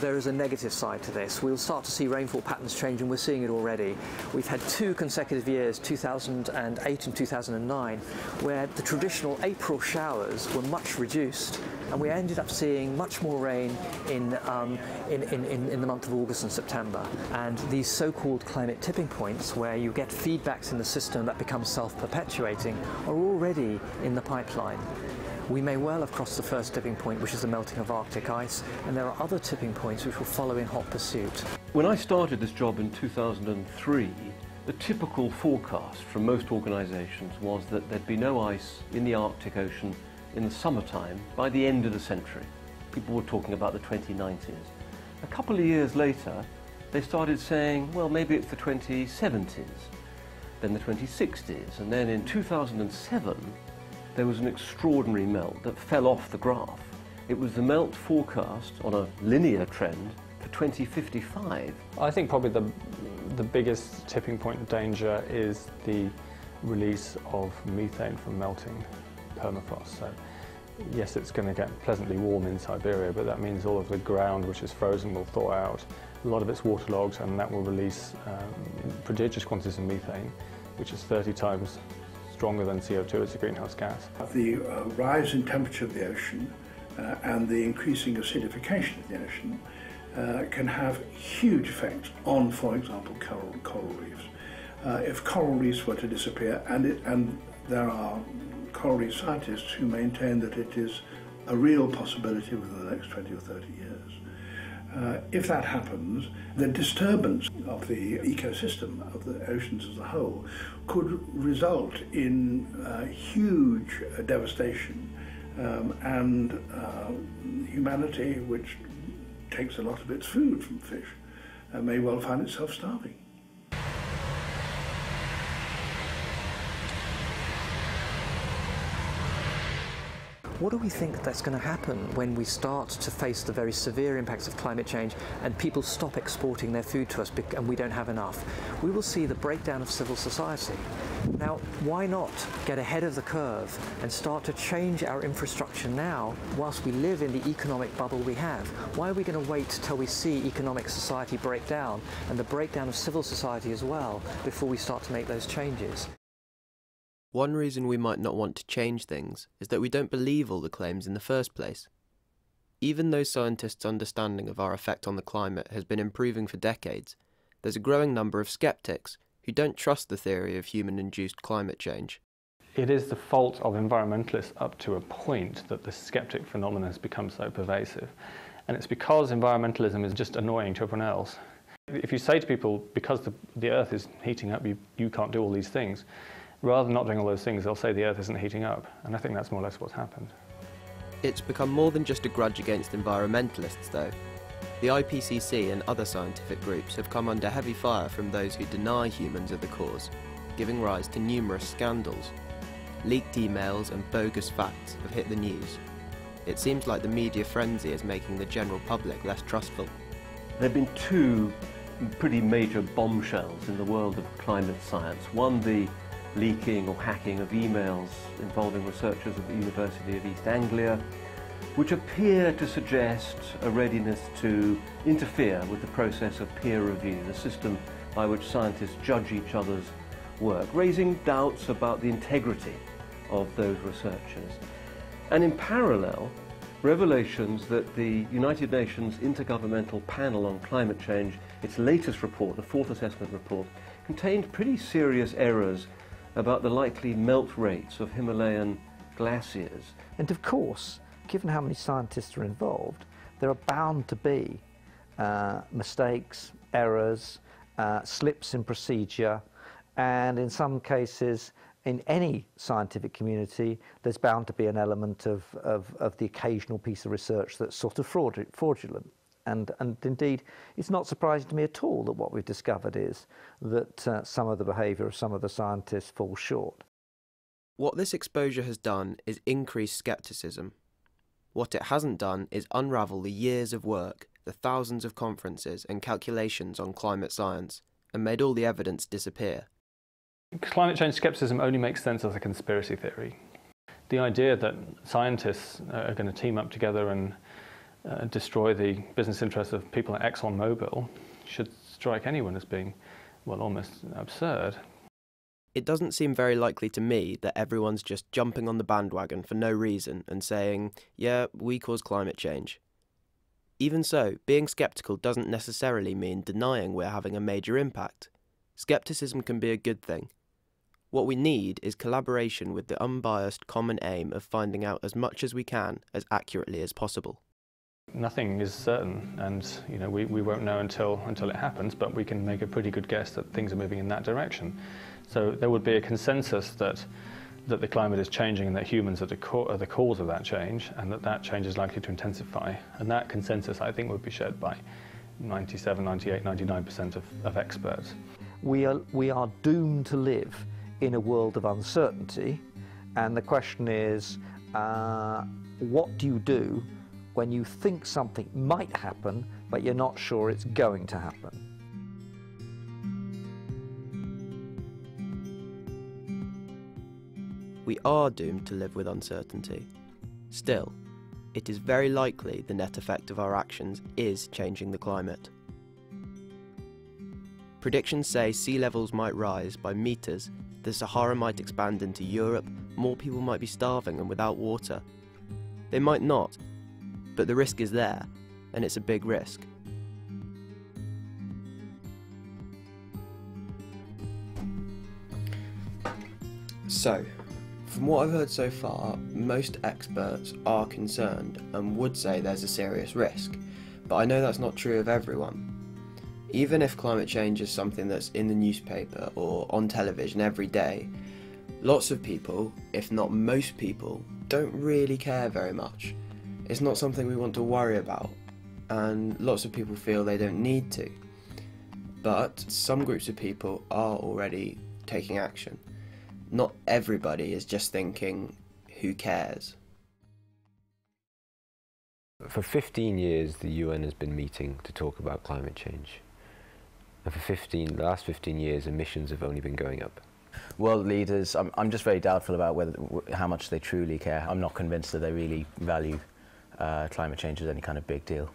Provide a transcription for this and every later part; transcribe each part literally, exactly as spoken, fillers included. There is a negative side to this. We'll start to see rainfall patterns change, and we're seeing it already. We've had two consecutive years, two thousand eight and two thousand nine, where the traditional April showers were much reduced, and we ended up seeing much more rain in, um, in, in, in the month of August and September. And these so-called climate tipping points, where you get feedbacks in the system that become self-perpetuating, are already in the pipeline. We may well have crossed the first tipping point, which is the melting of Arctic ice, and there are other tipping points which will follow in hot pursuit. When I started this job in two thousand three, the typical forecast from most organisations was that there'd be no ice in the Arctic Ocean in the summertime by the end of the century. People were talking about the twenty nineties. A couple of years later, they started saying, well, maybe it's the twenty seventies, then the twenty sixties, and then in two thousand seven, there was an extraordinary melt that fell off the graph. It was the melt forecast on a linear trend for twenty fifty-five. I think probably the, the biggest tipping point danger is the release of methane from melting permafrost. So yes, it's going to get pleasantly warm in Siberia, but that means all of the ground which is frozen will thaw out. A lot of it's waterlogged, and that will release um, prodigious quantities of methane, which is thirty times stronger than C O two as a greenhouse gas. The uh, rise in temperature of the ocean uh, and the increasing acidification of the ocean uh, can have huge effects on, for example, coral, coral reefs. Uh, if coral reefs were to disappear, and, it, and there are coral reef scientists who maintain that it is a real possibility within the next twenty or thirty years. Uh, if that happens, the disturbance of the ecosystem of the oceans as a whole could result in uh, huge uh, devastation, um, and uh, humanity, which takes a lot of its food from fish, uh, may well find itself starving. What do we think that's going to happen when we start to face the very severe impacts of climate change and people stop exporting their food to us and we don't have enough? We will see the breakdown of civil society. Now, why not get ahead of the curve and start to change our infrastructure now whilst we live in the economic bubble we have? Why are we going to wait till we see economic society break down and the breakdown of civil society as well before we start to make those changes? One reason we might not want to change things is that we don't believe all the claims in the first place. Even though scientists' understanding of our effect on the climate has been improving for decades, there's a growing number of sceptics who don't trust the theory of human-induced climate change. It is the fault of environmentalists up to a point that the sceptic phenomenon has become so pervasive. And it's because environmentalism is just annoying to everyone else. If you say to people, because the, the Earth is heating up, you, you can't do all these things, rather than not doing all those things, they'll say the Earth isn't heating up, and I think that's more or less what's happened. It's become more than just a grudge against environmentalists, though. The I P C C and other scientific groups have come under heavy fire from those who deny humans are the cause, giving rise to numerous scandals. Leaked emails and bogus facts have hit the news. It seems like the media frenzy is making the general public less trustful. There have been two pretty major bombshells in the world of climate science. One, the leaking or hacking of emails involving researchers at the University of East Anglia, which appear to suggest a readiness to interfere with the process of peer review, the system by which scientists judge each other's work, raising doubts about the integrity of those researchers. And in parallel, revelations that the United Nations Intergovernmental Panel on Climate Change, its latest report, the fourth assessment report, contained pretty serious errors about the likely melt rates of Himalayan glaciers. And of course, given how many scientists are involved, there are bound to be uh, mistakes, errors, uh, slips in procedure, and in some cases, in any scientific community, there's bound to be an element of, of, of the occasional piece of research that's sort of fraudulent. And, and indeed, it's not surprising to me at all that what we've discovered is that uh, some of the behaviour of some of the scientists falls short. What this exposure has done is increase scepticism. What it hasn't done is unravel the years of work, the thousands of conferences and calculations on climate science, and made all the evidence disappear. Climate change scepticism only makes sense as a conspiracy theory. The idea that scientists are going to team up together and uh, destroy the business interests of people at ExxonMobil should strike anyone as being, well, almost absurd. It doesn't seem very likely to me that everyone's just jumping on the bandwagon for no reason and saying, yeah, we cause climate change. Even so, being sceptical doesn't necessarily mean denying we're having a major impact. Scepticism can be a good thing. What we need is collaboration with the unbiased common aim of finding out as much as we can, as accurately as possible. Nothing is certain, and you know, we, we won't know until, until it happens, but we can make a pretty good guess that things are moving in that direction. So there would be a consensus that, that the climate is changing and that humans are the, are the cause of that change, and that that change is likely to intensify. And that consensus, I think, would be shared by ninety-seven, ninety-eight, ninety-nine percent of, of experts. We are, we are doomed to live in a world of uncertainty, and the question is, uh, what do you do when you think something might happen, but you're not sure it's going to happen? We are doomed to live with uncertainty. Still, it is very likely the net effect of our actions is changing the climate. Predictions say sea levels might rise by metres, the Sahara might expand into Europe, more people might be starving and without water. They might not, but the risk is there, and it's a big risk. So, from what I've heard so far, most experts are concerned and would say there's a serious risk, but I know that's not true of everyone. Even if climate change is something that's in the newspaper or on television every day, lots of people, if not most people, don't really care very much. It's not something we want to worry about, and lots of people feel they don't need to. But some groups of people are already taking action. Not everybody is just thinking, who cares? For fifteen years, the U N has been meeting to talk about climate change. And for fifteen, the last fifteen years, emissions have only been going up. World leaders, I'm, I'm just very doubtful about whether, how much they truly care. I'm not convinced that they really value uh, climate change as any kind of big deal.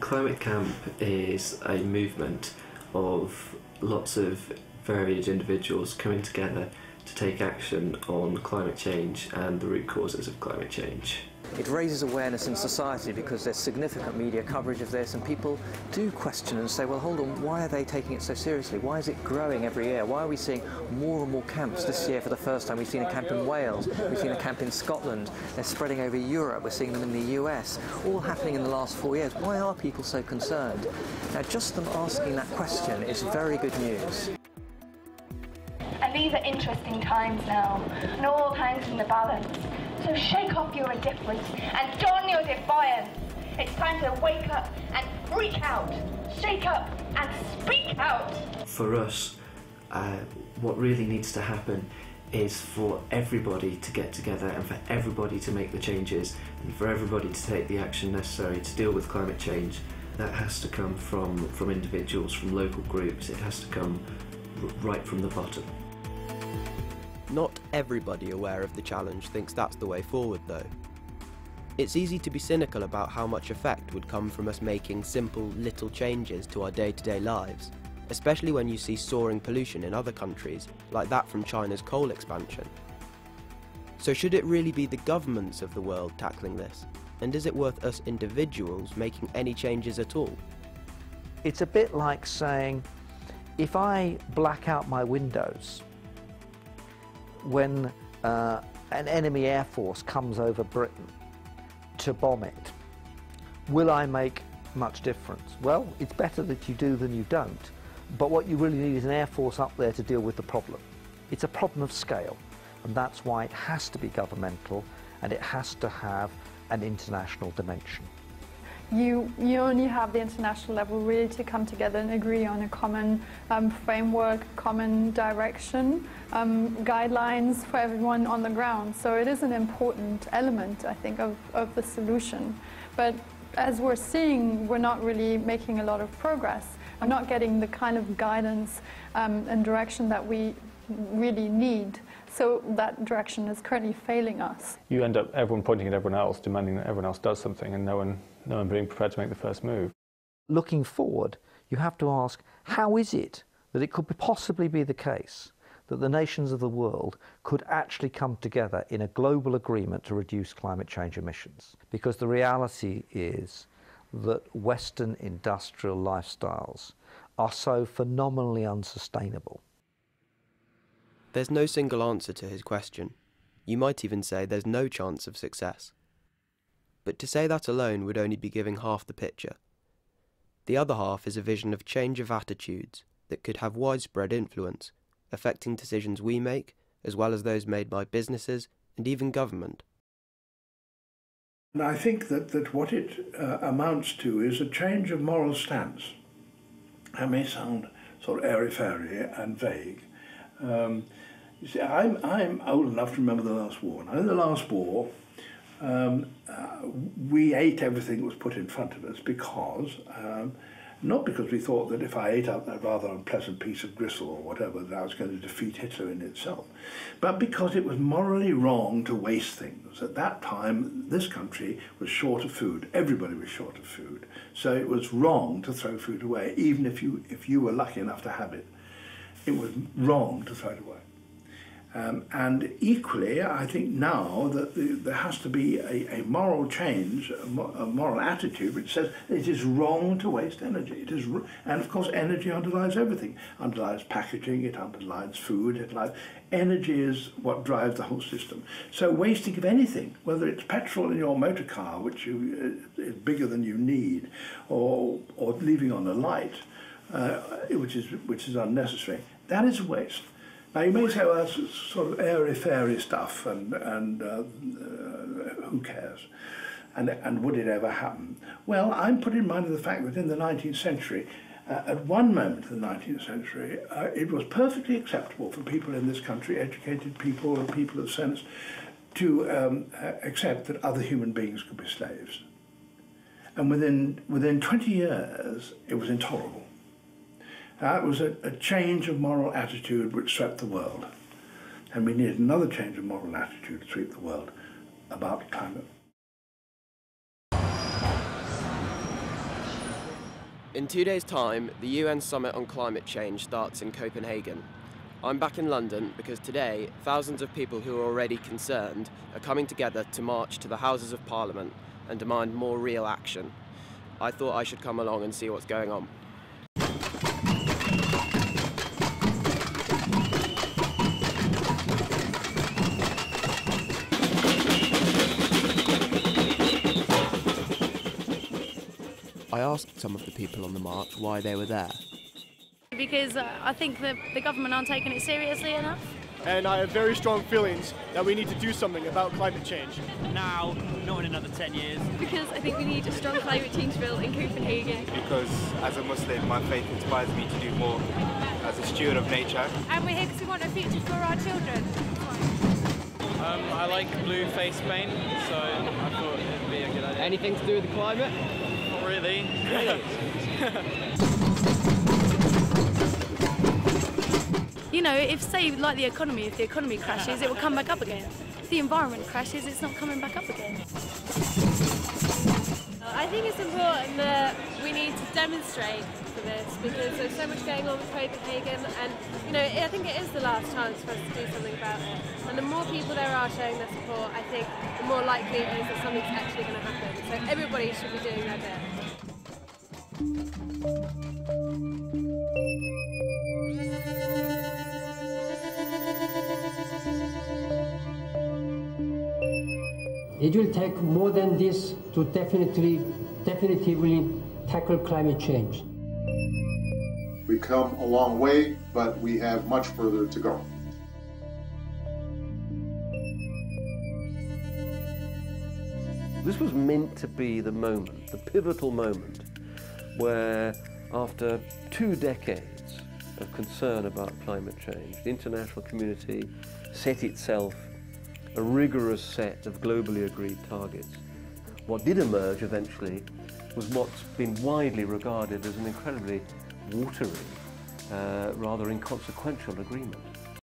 Climate Camp is a movement of lots of varied individuals coming together to take action on climate change and the root causes of climate change. It raises awareness in society because there's significant media coverage of this, and people do question and say, well, hold on, why are they taking it so seriously? Why is it growing every year? Why are we seeing more and more camps this year? For the first time, we've seen a camp in Wales, we've seen a camp in Scotland, they're spreading over Europe, we're seeing them in the U S, all happening in the last four years. Why are people so concerned? Now, just them asking that question is very good news. And these are interesting times now, and all hangs in the balance. So shake off your indifference and don your defiance. It's time to wake up and freak out, shake up and speak out. For us, uh, what really needs to happen is for everybody to get together and for everybody to make the changes and for everybody to take the action necessary to deal with climate change. That has to come from, from individuals, from local groups. It has to come right from the bottom. Not everybody aware of the challenge thinks that's the way forward, though. It's easy to be cynical about how much effect would come from us making simple, little changes to our day-to-day lives, especially when you see soaring pollution in other countries, like that from China's coal expansion. So should it really be the governments of the world tackling this? And is it worth us individuals making any changes at all? It's a bit like saying, if I black out my windows when uh, an enemy air force comes over Britain to bomb it, will I make much difference? Well, it's better that you do than you don't, but what you really need is an air force up there to deal with the problem. It's a problem of scale, and that's why it has to be governmental, and it has to have an international dimension. You, you only have the international level really to come together and agree on a common um, framework, common direction, um, guidelines for everyone on the ground. So it is an important element, I think, of, of the solution. But as we're seeing, we're not really making a lot of progress. We're not getting the kind of guidance um, and direction that we really need. So that direction is currently failing us. You end up everyone pointing at everyone else, demanding that everyone else does something, and no one, no one being prepared to make the first move. Looking forward, you have to ask, how is it that it could possibly be the case that the nations of the world could actually come together in a global agreement to reduce climate change emissions? Because the reality is that Western industrial lifestyles are so phenomenally unsustainable. There's no single answer to his question. You might even say there's no chance of success. But to say that alone would only be giving half the picture. The other half is a vision of change of attitudes that could have widespread influence, affecting decisions we make, as well as those made by businesses and even government. And I think that, that what it uh, amounts to is a change of moral stance. That may sound sort of airy-fairy and vague. Um, you see, I'm, I'm old enough to remember the last war. Now, in the last war, um, uh, we ate everything that was put in front of us because, um, not because we thought that if I ate up that rather unpleasant piece of gristle or whatever, that I was going to defeat Hitler in itself, but because it was morally wrong to waste things. At that time, this country was short of food. Everybody was short of food. So it was wrong to throw food away, even if you, if you were lucky enough to have it. It was wrong to throw it away. Um, and equally, I think now that the, there has to be a, a moral change, a, mo a moral attitude which says it is wrong to waste energy. It is, and of course, energy underlies everything. It underlies packaging, it underlies food, it underlies... Energy is what drives the whole system. So wasting of anything, whether it's petrol in your motor car, which you, is bigger than you need, or, or leaving on a light, uh, which, is, which is unnecessary, that is waste. Now, you may say, well, that's sort of airy-fairy stuff, and, and uh, uh, who cares? And, and would it ever happen? Well, I'm put in mind of the fact that in the nineteenth century, uh, at one moment in the nineteenth century, uh, it was perfectly acceptable for people in this country, educated people and people of sense, to um, uh, accept that other human beings could be slaves. And within, within twenty years, it was intolerable. That uh, was a, a change of moral attitude which swept the world. And we need another change of moral attitude to sweep the world about climate. In two days' time, the U N Summit on Climate Change starts in Copenhagen. I'm back in London because today, thousands of people who are already concerned are coming together to march to the Houses of Parliament and demand more real action. I thought I should come along and see what's going on. I asked some of the people on the march why they were there. Because uh, I think that the government aren't taking it seriously enough. And I have very strong feelings that we need to do something about climate change. Now, not in another ten years. Because I think we need a strong climate change bill in Copenhagen. Because as a Muslim, my faith inspires me to do more as a steward of nature. And we're here because we want a future for our children. Um, I like blue face paint, so I thought it would be a good idea. Anything to do with the climate? Really? Really? You know, if, say, like the economy, if the economy crashes, it will come back up again. If the environment crashes, it's not coming back up again. I think it's important that we need to demonstrate for this because there's so much going on with Copenhagen and, you know, I think it is the last chance for us to do something about it. And the more people there are showing their support, I think the more likely it is that something's actually going to happen. So everybody should be doing their bit. It will take more than this to definitely, definitively tackle climate change. We've come a long way, but we have much further to go. This was meant to be the moment, the pivotal moment, where after two decades of concern about climate change, the international community set itself a rigorous set of globally agreed targets. What did emerge eventually was what's been widely regarded as an incredibly watery, uh, rather inconsequential agreement.